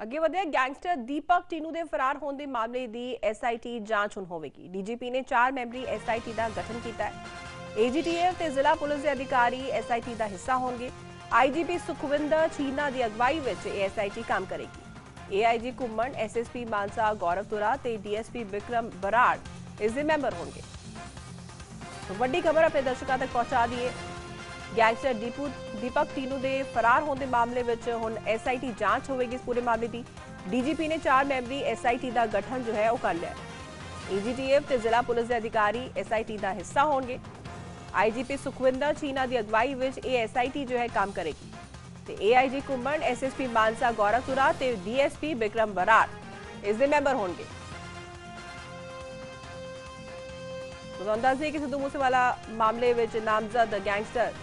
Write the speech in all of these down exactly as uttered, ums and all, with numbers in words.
अगे वधिया गैंगस्टर दीपक टीनू के फरार होने के मामले की एस आई टी जांच हुण होवेगी। डीजीपी ने चार मैंबरी एस आई टी का गठन किया है। एजीटीएफ ते जिला पुलिस के अधिकारी एस आई टी का हिस्सा होंगे। आई जी पी सुखविंदर चीना की अगवाई में एस आई टी काम करेगी। ए I G Ghuman, S S P Mansa Gaurav Toora ते D S P Vikram Brar इसके मैंबर होंगे। तो वड्डी खबर अपने दर्शकों तक पहुँचा दी है। गैंगस्टर दीपू दीपक तीनू के फरार होने के मामले में हुण एस आई टी जांच होगी। इस पूरे मामले की डीजीपी ने चार मैंबरी एस आई टी का गठन जो है वह कर लिया। ए जी टी एफ ते जिला पुलिस के अधिकारी एस आई टी का हिस्सा होंगे। आई जी पी सुखविंदर चीना की अगवाई में ये एस आई टी जो है काम करेगी। तो ए I G Ghuman, S S P Mansa Gaurav Toora ते D S P Vikram Brar इसके मैंबर होंगे। तो दस दिए कि सिद्धू मूसेवाला मामले में नामजद गैंगस्टर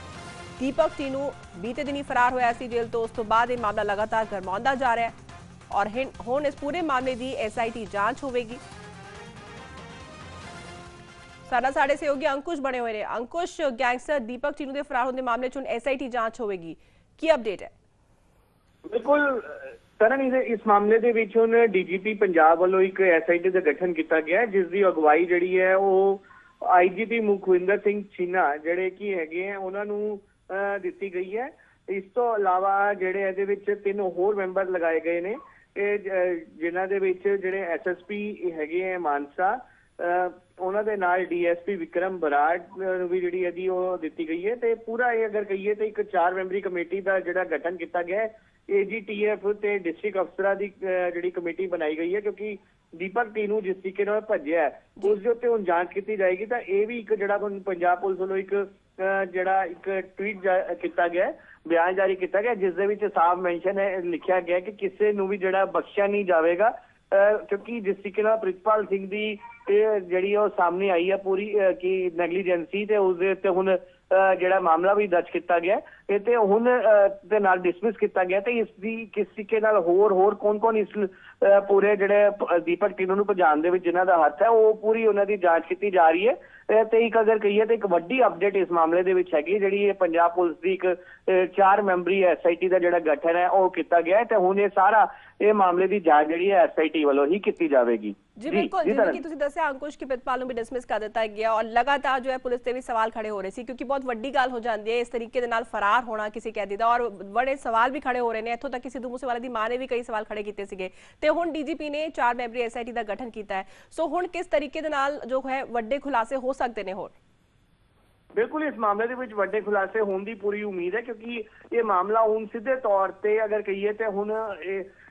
दीपक टीनू बीते दिन ही फरार होया सी जेल तो। उस तो बाद ये मामला लगातार गरमाउंदा जा रहा है और हुण इस पूरे मामले की एस आई टी जांच होगी। साडा साडे सहयोगी अंकुश बने हुए हैं। अंकुश, गैंगस्टर दीपक टीनू के फरार होने के मामले च हुण एस आई टी जांच होगी, की अपडेट है? बिल्कुल कारण इस मामले के विच हुण डीजीपी पंजाब वालों एक एस आई टी का गठन किया गया जिसकी अगवाई जिहड़ी है वह I G P Mukhwinder Singh Cheena जिहड़े की है उन्होंने ਦਿੱਤੀ ਗਈ ਹੈ। ਇਸ ਤੋਂ ਇਲਾਵਾ ਜਿਹੜੇ ਇਹਦੇ ਵਿੱਚ ਤਿੰਨ ਹੋਰ ਮੈਂਬਰ ਲਗਾਏ ਗਏ ਨੇ ਜਿਨ੍ਹਾਂ ਦੇ ਵਿੱਚ ਜਿਹੜੇ ਐਸਐਸਪੀ ਹੈਗੇ ਆ ਮਾਨਸਾ ਉਹਨਾਂ ਦੇ ਨਾਲ ਡੀਐਸਪੀ ਵਿਕਰਮ ਬਰਾੜ ਨੂੰ ਵੀ ਜਿਹੜੀ ਇਹਦੀ ਉਹ ਦਿੱਤੀ ਗਈ ਹੈ। ਤੇ ਪੂਰਾ ਇਹ ਅਗਰ ਕਹੀਏ ਤੇ ਇੱਕ ਚਾਰ ਮੈਂਬਰੀ ਕਮੇਟੀ ਦਾ ਜਿਹੜਾ ਗਠਨ ਕੀਤਾ ਗਿਆ ਏਜੀਟੀਐਫ ਤੇ ਡਿਸਟ੍ਰਿਕਟ ਅਫਸਰਾਂ ਦੀ ਜਿਹੜੀ ਕਮੇਟੀ ਬਣਾਈ ਗਈ ਹੈ ਕਿਉਂਕਿ दीपक टीनू जिस तरीके भज्या उसके उत्ते हुण जांच की जाएगी। तो यह भी एक जिहड़ा पंजाब पुलिस वालों एक जिहड़ा एक ट्वीट किया गया बयान जारी किया गया जिस दे विच साफ मैंशन है लिखा गया कि किसी नूं भी जिहड़ा बख्शिया नहीं जाएगा क्योंकि जिस तरीके प्रीतपाल सिंह दी जिहड़ी ओह सामने आई है पूरी कि नैगलीजेंसी ते उसदे उत्ते हुण जिहड़ा मामला भी दर्ज किया गया ते हुण दे नाल डिसमिस किया गया। तो इसकी किस तरीके नाल होर होर कौन कौन इस पूरे जिहड़े दीपक टीनू नूं भजाण दे विच जिन्हां दा हत्थ है वो पूरी उन्हां दी जांच की जा रही है। तो एक अगर कहीए तो एक वड्डी अपडेट इस मामले दे विच हैगी जिहड़ी पंजाब पुलिस दी एक चार मैंबरी एस आई टी का जिहड़ा गठन है वह किया गया है। तो हुण ये सारा ये मामले की जांच जिहड़ी है एस आई टी वालों ही की जाएगी। जी बिल्कुल, जिवें कि तुसीं दस्सिआ अंकुश की प्रीतपाल नूं भी डिसमिस कर दिता गया और लगातार जो है पुलिस ते भी सवाल खड़े हो रहे सी क्योंकि बहुत वड्डी गल हो जाती है इस तरीके दे नाल फरार होना किसी कैदी दा और बड़े सवाल भी खड़े हो रहे हैं। इत्थों तक कि सिद्धू मूसेवाले दी मां ने भी कई सवाल खड़े कीते सीगे ते हुण डीजीपी ने चार मैंबरी एस आई टी का गठन किया है। सो हुण किस तरीके दे नाल जो है वड्डे खुलासे हो सकते हैं? होर बिल्कुल इस मामले के विच वड्डे खुलासे होने की पूरी उम्मीद है क्योंकि ये मामला हुण सीधे तौर पर अगर कहीए तो हुण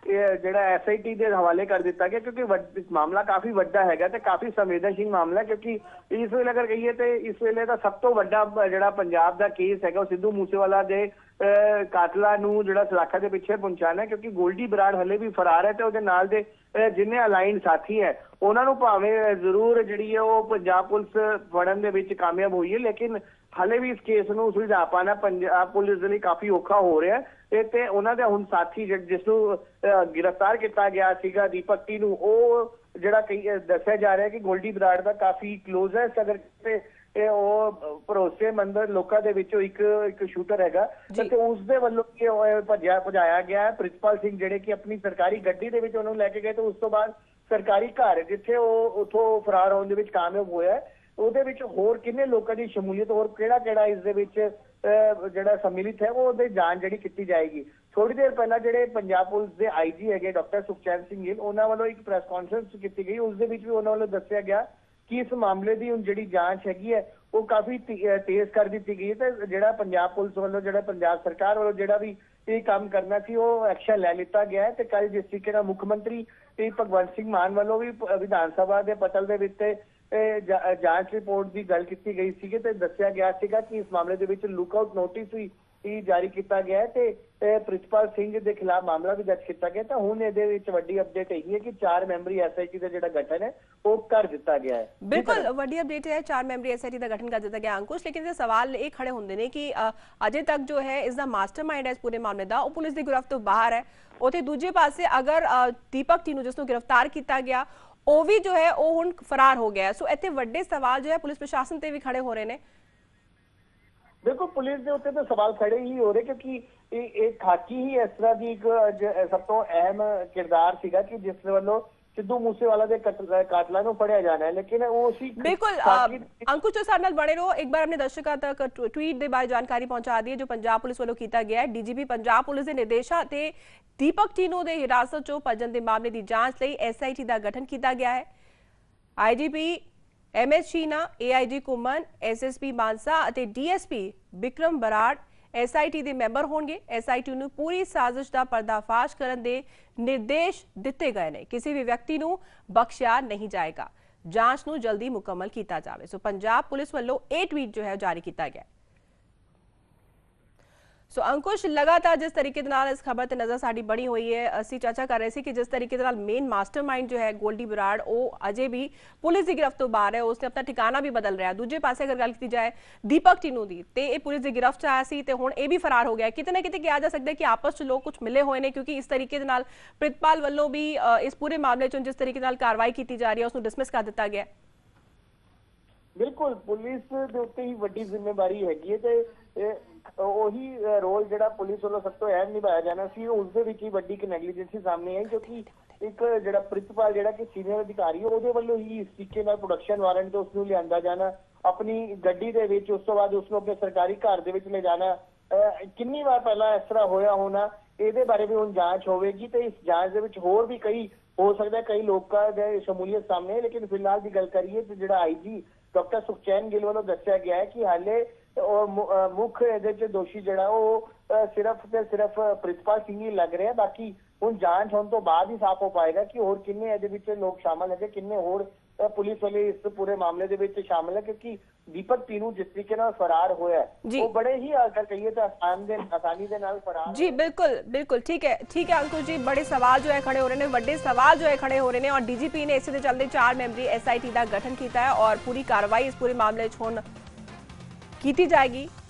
जिहड़ा एस आई टी के हवाले कर दिता गया क्योंकि मामला काफ़ी वड्डा हैगा ते काफ़ी संवेदनशील मामला है क्योंकि इस वेले अगर कहीए तो इस वेले दा सब तो वड्डा जिहड़ा पंजाब दा केस हैगा सिद्धू मूसेवाला दे कातलां नूं जिहड़ा सलाखा दे पिछे पहुंचाना क्योंकि गोल्डी बराड़ हले भी फरार है। तो उहदे नाल दे जिन्हें अलाइन साथी है उन्होंने भावें जरूर जिहड़ी है वो पंजाब पुलिस फड़न दे विच कामयाब हुई है लेकिन हाले भी इस केस नूं सुलझा पाना पंजाब पुलिस दे लई काफ़ी औखा हो रहा है। ਤੇ ਉਹਨਾਂ ਦੇ ਹੁਣ ਸਾਥੀ ਜਿਸਨੂੰ गिरफ्तार किया गया ਸੀਗਾ दीपक टीनू ਉਹ ਜਿਹੜਾ ਕਈ ਦੱਸਿਆ जा रहा है कि गोल्डी बराड़ का काफ़ी क्लोज है अगर ਭਰੋਸੇਮੰਦ ਲੋਕਾਂ ਦੇ ਵਿੱਚੋਂ ਇੱਕ ਇੱਕ ਸ਼ੂਟਰ ਹੈਗਾ ਤੇ ਉਸ ਦੇ ਵੱਲੋਂ ਕੀ ਭੱਜਿਆ ਭਜਾਇਆ ਗਿਆ ਪ੍ਰਿਤਪਾਲ ਸਿੰਘ ਜਿਹੜੇ ਕਿ ਆਪਣੀ ਸਰਕਾਰੀ ਗੱਡੀ ਦੇ ਵਿੱਚ ਉਹਨੂੰ ਲੈ ਕੇ ਗਏ ਤੇ ਉਸ ਤੋਂ ਬਾਅਦ ਸਰਕਾਰੀ ਘਰ ਜਿੱਥੇ ਉਹ ਉੱਥੋਂ ਫਰਾਰ ਹੋਣ ਦੇ ਵਿੱਚ ਕਾਮਯਾਬ ਹੋਇਆ ਉਹਦੇ ਵਿੱਚ ਹੋਰ ਕਿੰਨੇ ਲੋਕਾਂ ਦੀ ਸ਼ਮੂਲੀਅਤ ਹੋਰ ਕਿਹੜਾ ਕਿਹੜਾ ਇਸ ਦੇ ਵਿੱਚ ਜਿਹੜਾ सम्मिलित है वो जांच जिहड़ी कीती जाएगी। थोड़ी देर पहला जिहड़े पंजाब पुलिस के आई जी है डॉक्टर सुखचैन सिंह गिल उन्होंने वालों एक प्रेस कॉन्फ्रेंस की गई उस वालों दस्सिया गया कि इस मामले की हुण जिहड़ी जांच हैगी है वो काफ़ी तेज कर दी गई है। तो जिहड़ा पंजाब पुलिस वालों जिहड़ा पंजाब सरकार वालों जिहड़ा भी ये काम करना सी वो एक्शन लै लिता गया है। तो कल जिस तरीके नाल मुख्यमंत्री भगवंत सिंह मान वालों भी विधान सभा के पटल के उत्ते जांच रिपोर्ट की गल की गई सी तो दस्सिया गया सीगा कि इस मामले दे विच लुकआउट नोटिस भी जारी किया गया है ते प्रितपाल सिंह के खिलाफ मामला भी दर्ज किया गया। तो हुण इहदे विच वड्डी अपडेट यही है कि चार मैंबरी एस आई टी का जिहड़ा गठन है वो कर दिता गया है। बिल्कुल वड्डी अपडेट है, चार मैंबरी एस आई टी का गठन कर दिता गया। अंकुश लेकिन ये सवाल ये खड़े होंदे ने कि अजे तक जो है इसका मास्टर माइंड है इस पूरे मामले का वो पुलिस की गिरफ्त तो बाहर है। उत्थे दूजे पासे अगर दीपक टीनू जिसनूं गिरफ्तार किया गया ਉਹ ਵੀ जो है वो हुण फरार हो गया है। सो इत्थे वड्डे सवाल जो है पुलिस प्रशासन ते भी खड़े हो रहे हैं। बिल्कुल पुलिस के उत्ते तो सवाल खड़े ही हो रहे क्योंकि खाकी ही इस तरह की एक सब तो अहम किरदार सीगा कि जिस वालों सिद्धू मूसेवाला के कातलों को पकड़ा जाना है लेकिन वो उसी बिल्कुल अंकुश जो साथ बने रहो। एक बार हमने दर्शकों तक ट्वीट के बारे जानकारी पहुंचा दी है जो पंजाब पुलिस वालों किया गया है। डीजीपी पंजाब पुलिस के निर्देशों से दीपक टीनू के हिरासत चो भजन के मामले की जांच लिए एस आई टी का गठन किया गया है। I G P M S Sheena, A I G Kuman, S S P Mansa और D S P Vikram Brar S I T के मैंबर होंगे। एस आई टी पूरी साजिश का पर्दाफाश करने के निर्देश दिए गए हैं। किसी भी व्यक्ति को बख्शिया नहीं जाएगा। जांच को जल्दी मुकम्मल किया जाए। सो पंजाब पुलिस वालों यह ट्वीट जो है जारी किया गया। सो so, अंकुश लगातार जिस तरीके इस खबर पर नज़र साड़ी बनी हुई है असी चर्चा कर रहे थे कि जिस तरीके मेन मास्टरमाइंड जो है गोल्डी बराड़ वो अजे भी पुलिस की गिरफ्त तो बाहर है। उसने अपना ठिकाना भी बदल रहा है। दूजे पासे अगर गल की जाए दीपक टीनू की तो ये पुलिस की गिरफ्त च आया सी तो हुण ये भी फरार हो गया। कितने ना कितने कहा जा सकता है कि आपस में लोग कुछ मिले हुए हैं क्योंकि इस तरीके प्रीतपाल वालों भी इस पूरे मामले चो जिस तरीके कार्रवाई की जा रही है उसमें डिसमिस कर दिया गया। बिल्कुल पुलिस के उत्ते ही वड्डी जिम्मेवारी हैगी है। ਉਹੀ ਰੋਲ ਜਿਹੜਾ ਪੁਲਿਸ ਵੱਲੋਂ ਸਭ ਤੋਂ ਅਹਿਮ ਨਿਭਾਇਆ ਜਾਣਾ ਸੀ ਉਸਦੇ ਵਿੱਚ ਹੀ ਵੱਡੀ ਇੱਕ ਨੈਗਲੀਜੈਂਸੀ ਸਾਹਮਣੇ ਆਈ ਕਿਉਂਕਿ ਇੱਕ ਜਿਹੜਾ ਪ੍ਰਿਤਪਾਲ ਜਿਹੜਾ ਕਿ ਸੀਨੀਅਰ ਅਧਿਕਾਰੀ ਉਹਦੇ ਵੱਲੋਂ ਹੀ ਇਸ ਤਰੀਕੇ ਨਾਲ ਪ੍ਰੋਡਕਸ਼ਨ ਵਾਰੰਟ ਤੇ ਉਸ ਨੂੰ ਲਿਆਂਦਾ ਜਾਣਾ ਆਪਣੀ ਗੱਡੀ ਦੇ ਵਿੱਚ ਉਸ ਤੋਂ ਬਾਅਦ ਉਸ ਨੂੰ ਆਪਣੇ ਸਰਕਾਰੀ ਘਰ ਦੇ ਵਿੱਚ ਲੈ ਜਾਣਾ ਕਿੰਨੀ ਵਾਰ ਪਹਿਲਾਂ ਇਸ ਤਰ੍ਹਾਂ ਹੋਇਆ ਹੋਣਾ ਇਹਦੇ ਬਾਰੇ ਵੀ ਹੁਣ ਜਾਂਚ ਹੋਵੇਗੀ ਤੇ ਇਸ ਜਾਂਚ ਦੇ ਵਿੱਚ ਹੋਰ ਵੀ ਕਈ ਹੋ ਸਕਦਾ ਕਈ ਲੋਕਾਂ ਦੇ ਸ਼ਮੂਲੀਅਤ ਸਾਹਮਣੇ ਲੇਕਿਨ ਫਿਲਹਾਲ ਦੀ ਗੱਲ ਕਰੀਏ ਤੇ ਜਿਹੜਾ ਆਈ ਜੀ ਡਾਕਟਰ ਸੁਖਚੈਨ ਗਿੱਲ ਵੱਲੋਂ ਦੱਸਿਆ ਗਿਆ ਹੈ ਕਿ ਹਾਲੇ और मुख्य जो दोषी जरा सिर्फ ते सिर्फ प्रीतपाल सिंह ही लग रहे हैं। बाकी हम जांच होने तो बाद ही साफ हो पाएगा कि होर किन्ने लोग शामिल है किन्ने होर पुलिस वाले इस पूरे मामले दे विच शामिल है क्योंकि दीपक टीनू जिस तरीके नाल फरार होया है वो बड़े ही अगर कहिए तो आसान दे आसानी दे नाल फरार जी बिल्कुल बिल्कुल ठीक है ठीक है अंकुश जी बड़े सवाल जो है खड़े हो रहे हैं बड़े सवाल जो है खड़े हो रहे हैं और डीजीपी ने इसे चलते चार मैंबरी एस आई टी का गठन किया है और पूरी कार्रवाई इस पूरे मामले च होण की जाएगी।